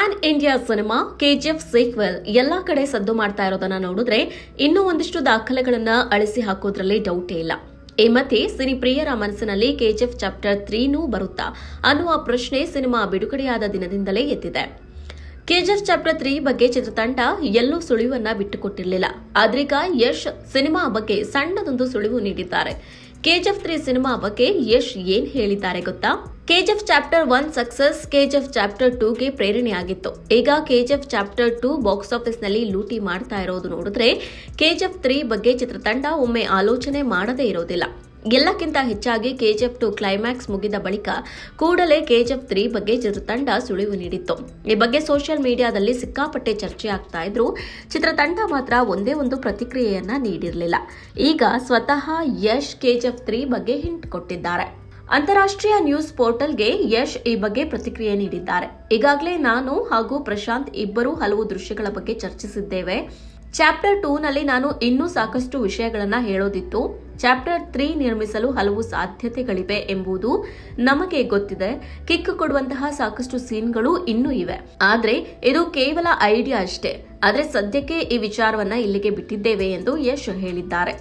PAN India cinema KGF sequel ಎಲ್ಲಾ ಕಡೆ ಸದ್ದು ಮಾಡ್ತಾ ಇರೋದನ್ನ ನೋಡಿದ್ರೆ ಇನ್ನೂ ಒಂದಿಷ್ಟು ದಾಖಲೆಗಳನ್ನ ಅಳಿಸಿ ಹಾಕೋದ್ರಲ್ಲಿ ಡೌಟೇ ಇಲ್ಲ. ಈ ಮಧ್ಯೆ ಸಿನಿ ಪ್ರಿಯರ ಮನಸ್ಸಿನಲ್ಲಿ ಕೆಜಿಎಫ್ ಚಾಪ್ಟರ್ 3 ಬರುತ್ತಾ ಅನ್ನುವ ಪ್ರಶ್ನೆ ಸಿನಿಮಾ ಬಿಡುಗಡೆಯಾದ ದಿನದಿಂದಲೇ ಎತ್ತಿದೆ. ಕೆಜಿಎಫ್ ಚಾಪ್ಟರ್ 3 ಬಗ್ಗೆ ಚಿತ್ರತಂಡ ಎಲ್ಲೂ ಸುಳಿವನ್ನ ಬಿಟ್ಟುಕೊಟ್ಟಿರಲಿಲ್ಲ. ಆದ್ರೀಗ ಯಶ್ ಸಿನಿಮಾ ಬಗ್ಗೆ ಸಣ್ಣದೊಂದು ಸುಳಿವು ನೀಡಿದ್ದಾರೆ. ಕೆಜಿಎಫ್ 3 ಸಿನಿಮಾ ಬಗ್ಗೆ ಯಶ್ ಏನ್ ಹೇಳಿದ್ದಾರೆ ಗೊತ್ತಾ? KGF chapter 1 success KGF chapter 2 ಗೆ ಪ್ರೇರಣೆಯಾಗಿತ್ತು. ಈಗ KGF ಚಾಪ್ಟರ್ 2 ಬಾಕ್ಸ್ ಆಫೀಸ್ ನಲ್ಲಿ ಲೂಟಿ ಮಾಡ್ತಾ ಇರೋದು ನೋಡಿದ್ರೆ KGF 3 ಬಗ್ಗೆ ಚಿತ್ರತಂಡ ಒಮ್ಮೆ ಆಲೋಚನೆ ಮಾಡದೇ ಇರೋದಿಲ್ಲ. ಎಲ್ಲಕ್ಕಿಂತ ಹೆಚ್ಚಾಗಿ KGF 2 ಕ್ಲೈಮ್ಯಾಕ್ಸ್ ಮುಗಿದ ಬಳಿಕ ಕೂಡಲೇ KGF 3 ಬಗ್ಗೆ ಚಿತ್ರತಂಡ ಸುಳಿವು ನೀಡಿತ್ತು. ಈ ಬಗ್ಗೆ ಸೋಷಿಯಲ್ ಮೀಡಿಯಾದಲ್ಲಿ ಸಿಕ್ಕಾಪಟ್ಟೆ ಚರ್ಚೆ ಆಗ್ತಾ ಇದ್ರು. ಚಿತ್ರತಂಡ ಮಾತ್ರ ಒಂದೇ ಒಂದು ಪ್ರತಿಕ್ರಿಯೆಯನ್ನ ನೀಡಿರಲಿಲ್ಲ. ಈಗ ಸ್ವತಃ ಯಶ್ KGF 3 ಬಗ್ಗೆ ಹಿಂಟ್ ಕೊಟ್ಟಿದ್ದಾರೆ. ಅಂತಾರಾಷ್ಟ್ರೀಯ ನ್ಯೂಸ್ ಪೋರ್ಟಲ್ಗೆ ಯಶ್ ಈ ಬಗ್ಗೆ ಪ್ರತಿಕ್ರಿಯೆ ನೀಡಿದ್ದಾರೆ. ಈಗಾಗಲೇ ನಾನು ಹಾಗೂ ಪ್ರಶಾಂತ್ ಇಬ್ಬರೂ ಹಲವು ದೃಶ್ಯಗಳ ಬಗ್ಗೆ ಚರ್ಚಿಸಿದ್ದೇವೆ. ಚಾಪ್ಟರ್ 2 ನಲ್ಲಿ ನಾನು ಇನ್ನೂ ಸಾಕಷ್ಟು ವಿಷಯಗಳನ್ನ ಹೇಳೋದಿತ್ತು. ಚಾಪ್ಟರ್ 3 ನಿರ್ಮಿಸಲು ಹಲವು ಸಾಧ್ಯತೆಗಳಿವೆ ಎಂಬುದು ನಮಗೆ ಗೊತ್ತಿದೆ. ಕಿಕ್ ಕೊಡುವಂತಹ ಸಾಕಷ್ಟು ಸೀನ್ಗಳು ಇನ್ನೂ ಇವೆ. ಆದರೆ ಇದು ಕೇವಲ ಐಡಿಯಾ ಅಷ್ಟೇ. ಆದರೆ ಸದ್ಯಕ್ಕೆ ಈ ವಿಚಾರವನ್ನ ಇಲ್ಲಿಗೆ ಬಿಟ್ಟಿದ್ದೇವೆ ಎಂದು ಯಶ್ ಹೇಳಿದ್ದಾರೆ.